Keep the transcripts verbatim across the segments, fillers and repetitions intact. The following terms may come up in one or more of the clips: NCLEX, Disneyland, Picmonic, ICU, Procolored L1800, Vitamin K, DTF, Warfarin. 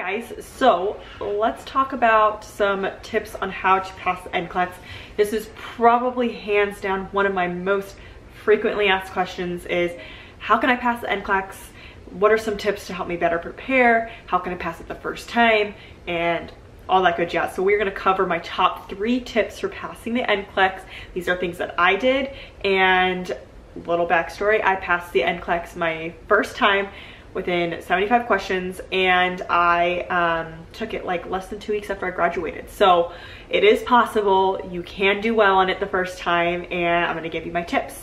guys, so let's talk about some tips on how to pass N C L E X. This is probably hands down one of my most frequently asked questions is, how can I pass the N C L E X? What are some tips to help me better prepare? How can I pass it the first time? And all that good jazz. So we're gonna cover my top three tips for passing the N C L E X. These are things that I did, and little backstory, I passed the N C L E X my first time within seventy-five questions, and I um, took it like less than two weeks after I graduated. So it is possible, you can do well on it the first time, and I'm gonna give you my tips.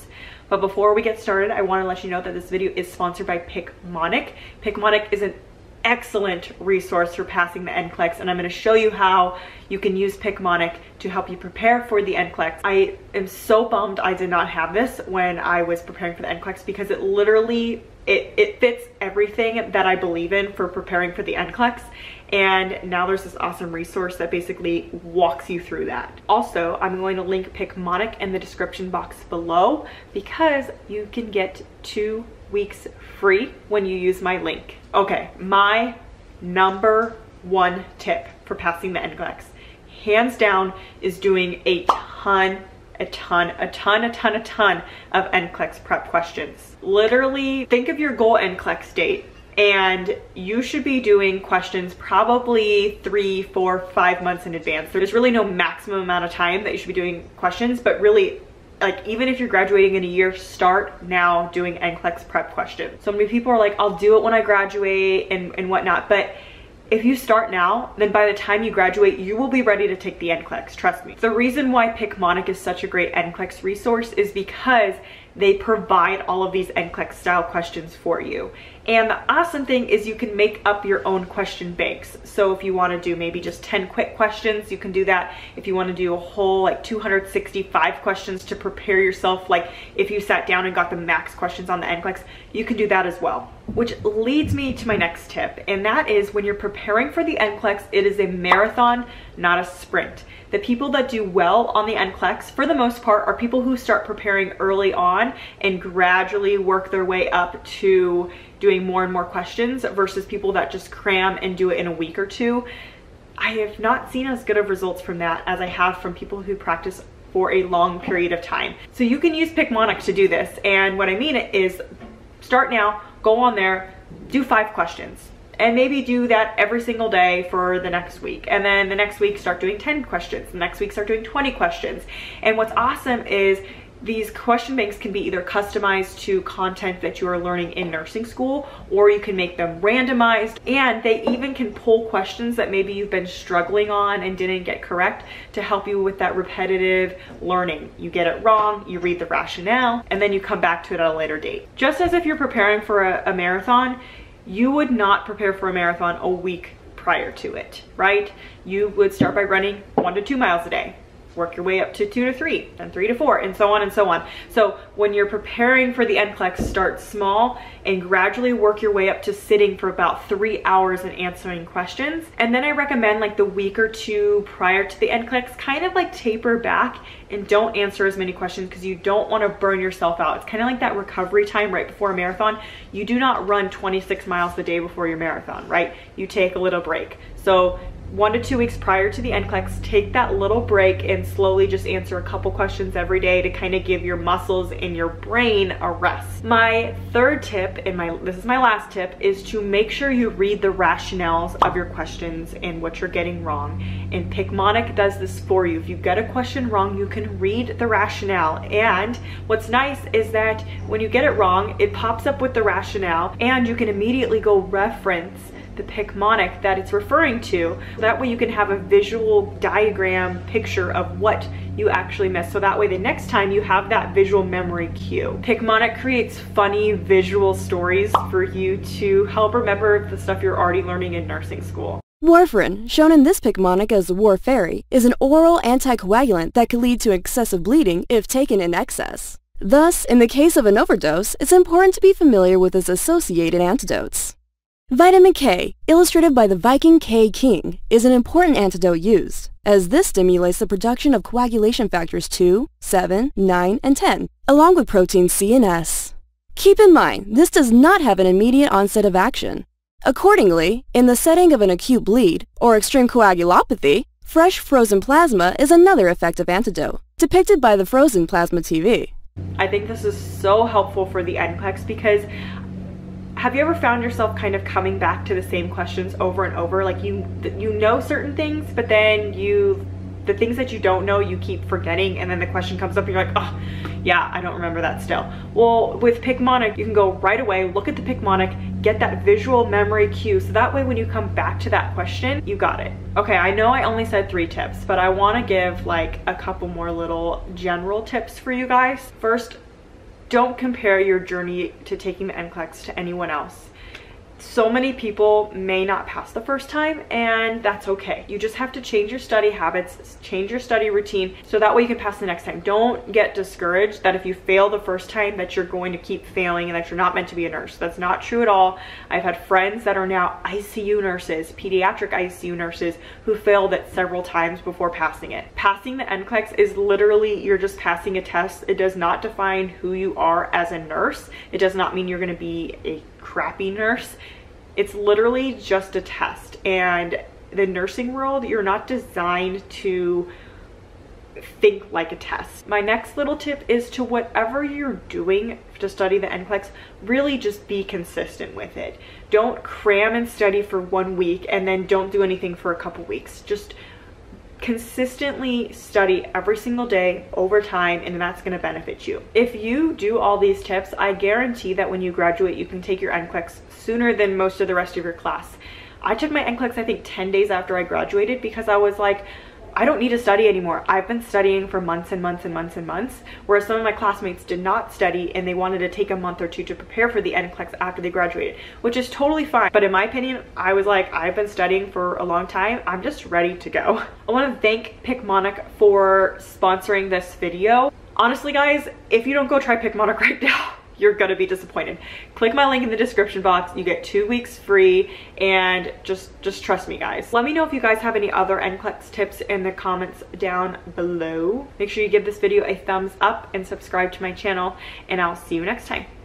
But before we get started, I wanna let you know that this video is sponsored by Picmonic. Picmonic is an excellent resource for passing the N C L E X, and I'm gonna show you how you can use Picmonic to help you prepare for the N C L E X. I am so bummed I did not have this when I was preparing for the N C L E X, because it literally, it, it fits everything that I believe in for preparing for the N C L E X. And now there's this awesome resource that basically walks you through that. Also, I'm going to link Picmonic in the description box below, because you can get two weeks free when you use my link. Okay, my number one tip for passing the N C L E X, hands down, is doing a ton, a ton, a ton, a ton, a ton of N C L E X prep questions. Literally, think of your goal N C L E X date, and you should be doing questions probably three, four, five months in advance. There's really no maximum amount of time that you should be doing questions, but really, like, even if you're graduating in a year, start now doing N C L E X prep questions. So many people are like, I'll do it when I graduate and, and whatnot, but if you start now, then by the time you graduate, you will be ready to take the N C L E X, trust me. The reason why Picmonic is such a great N C L E X resource is because they provide all of these N C L E X style questions for you. And the awesome thing is you can make up your own question banks. So if you wanna do maybe just ten quick questions, you can do that. If you wanna do a whole like two hundred sixty-five questions to prepare yourself, like if you sat down and got the max questions on the N C L E X, you can do that as well. Which leads me to my next tip, and that is, when you're preparing for the N C L E X, it is a marathon, not a sprint. The people that do well on the N C L E X, for the most part, are people who start preparing early on and gradually work their way up to doing more and more questions, versus people that just cram and do it in a week or two. I have not seen as good of results from that as I have from people who practice for a long period of time. So you can use Picmonic to do this, and what I mean is, start now, go on there, do five questions, and maybe do that every single day for the next week. And then the next week, start doing ten questions. The next week, start doing twenty questions. And what's awesome is these question banks can be either customized to content that you are learning in nursing school, or you can make them randomized. And they even can pull questions that maybe you've been struggling on and didn't get correct to help you with that repetitive learning. You get it wrong, you read the rationale, and then you come back to it at a later date. Just as if you're preparing for a, a marathon, you would not prepare for a marathon a week prior to it, right? You would start by running one to two miles a day, work your way up to two to three, then three to four, and so on and so on. So when you're preparing for the N C L E X, start small and gradually work your way up to sitting for about three hours and answering questions. And then I recommend, like the week or two prior to the N C L E X, kind of like taper back and don't answer as many questions, because you don't want to burn yourself out. It's kind of like that recovery time right before a marathon. You do not run twenty-six miles the day before your marathon, right? You take a little break. So one to two weeks prior to the N C L E X, take that little break and slowly just answer a couple questions every day to kind of give your muscles and your brain a rest. My third tip, and my this is my last tip, is to make sure you read the rationales of your questions and what you're getting wrong. And Picmonic does this for you. If you get a question wrong, you can read the rationale. And what's nice is that when you get it wrong, it pops up with the rationale, and you can immediately go reference the Picmonic that it's referring to. That way you can have a visual diagram picture of what you actually missed. So that way the next time you have that visual memory cue. Picmonic creates funny visual stories for you to help remember the stuff you're already learning in nursing school. Warfarin, shown in this Picmonic as Warfarin, is an oral anticoagulant that can lead to excessive bleeding if taken in excess. Thus, in the case of an overdose, it's important to be familiar with its associated antidotes. Vitamin K, illustrated by the Viking K king, is an important antidote used, as this stimulates the production of coagulation factors two, seven, nine, and ten, along with protein C and S. Keep in mind, this does not have an immediate onset of action. Accordingly, in the setting of an acute bleed or extreme coagulopathy, fresh frozen plasma is another effective antidote, depicted by the Frozen Plasma T V. I think this is so helpful for the N C L E X because have you ever found yourself kind of coming back to the same questions over and over? Like you you know certain things, but then you the things that you don't know, you keep forgetting, and then the question comes up and you're like, oh yeah, I don't remember that still. Well, with Picmonic, you can go right away, look at the Picmonic, get that visual memory cue, so that way when you come back to that question, you got it. Okay, I know I only said three tips, but I wanna give like a couple more little general tips for you guys. First, don't compare your journey to taking the N C L E X to anyone else. So many people may not pass the first time, and that's okay. You just have to change your study habits, change your study routine, so that way you can pass the next time. Don't get discouraged that if you fail the first time that you're going to keep failing and that you're not meant to be a nurse. That's not true at all. I've had friends that are now I C U nurses, pediatric I C U nurses, who failed it several times before passing it. Passing the N C L E X is literally, you're just passing a test. It does not define who you are as a nurse. It does not mean you're going to be a crappy nurse. It's literally just a test, and the nursing world, you're not designed to think like a test. My next little tip is to whatever you're doing to study the N C L E X, really just be consistent with it. Don't cram and study for one week and then don't do anything for a couple weeks. Just consistently study every single day over time, and that's going to benefit you. If you do all these tips, I guarantee that when you graduate, you can take your N C L E X sooner than most of the rest of your class. I took my N C L E X, I think, ten days after I graduated, because I was like, I don't need to study anymore. I've been studying for months and months and months and months, whereas some of my classmates did not study and they wanted to take a month or two to prepare for the N C L E X after they graduated, which is totally fine. But in my opinion, I was like, I've been studying for a long time. I'm just ready to go. I want to thank Picmonic for sponsoring this video. Honestly, guys, if you don't go try Picmonic right now, you're gonna be disappointed. Click my link in the description box. You get two weeks free, and just just trust me, guys. Let me know if you guys have any other N C L E X tips in the comments down below. Make sure you give this video a thumbs up and subscribe to my channel, and I'll see you next time.